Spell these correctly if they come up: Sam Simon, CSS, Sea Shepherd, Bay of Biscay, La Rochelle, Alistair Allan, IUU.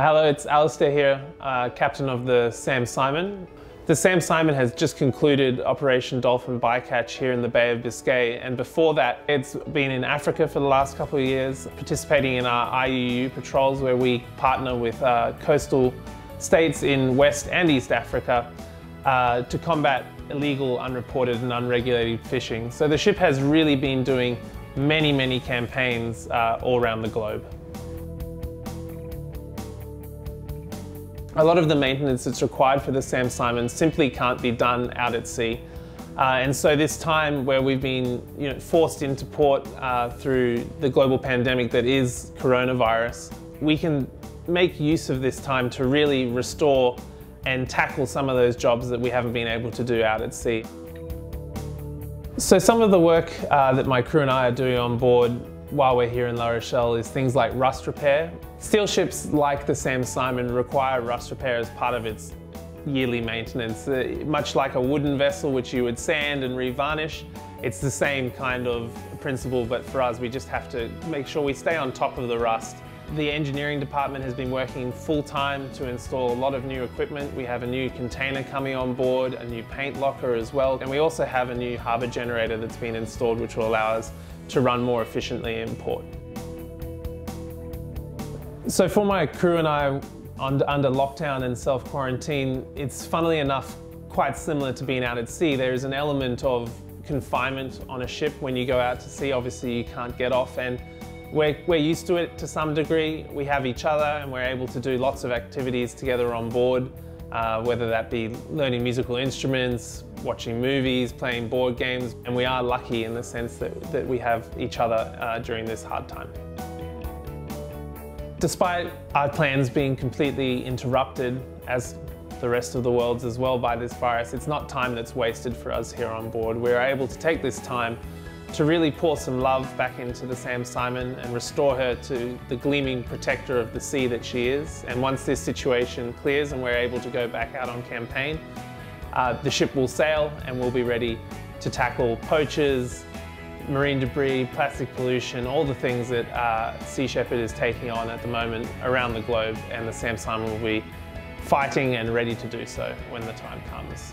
Hello, it's Alistair here, captain of the Sam Simon. The Sam Simon has just concluded Operation Dolphin Bycatch here in the Bay of Biscay, and before that it's been in Africa for the last couple of years, participating in our IUU patrols where we partner with coastal states in West and East Africa to combat illegal, unreported and unregulated fishing. So the ship has really been doing many campaigns all around the globe. A lot of the maintenance that's required for the Sam Simon simply can't be done out at sea. And so this time where we've been forced into port through the global pandemic that is coronavirus, we can make use of this time to really restore and tackle some of those jobs that we haven't been able to do out at sea. So some of the work that my crew and I are doing on board while we're here in La Rochelle is things like rust repair. Steel ships like the Sam Simon require rust repair as part of its yearly maintenance. Much like a wooden vessel which you would sand and re-varnish, it's the same kind of principle, but for us we just have to make sure we stay on top of the rust. The engineering department has been working full-time to install a lot of new equipment. We have a new container coming on board, a new paint locker as well, and we also have a new harbour generator that's been installed which will allow us to run more efficiently in port. So for my crew and I under lockdown and self-quarantine, it's funnily enough quite similar to being out at sea. There is an element of confinement on a ship when you go out to sea. Obviously you can't get off, and we're used to it to some degree. We have each other and we're able to do lots of activities together on board, whether that be learning musical instruments, watching movies, playing board games, and we are lucky in the sense that we have each other during this hard time. Despite our plans being completely interrupted, as the rest of the world's as well by this virus, it's not time that's wasted for us here on board. We're able to take this time to really pour some love back into the Sam Simon and restore her to the gleaming protector of the sea that she is. And once this situation clears and we're able to go back out on campaign, the ship will sail and we'll be ready to tackle poachers, marine debris, plastic pollution, all the things that Sea Shepherd is taking on at the moment around the globe, and the Sam Simon will be fighting and ready to do so when the time comes.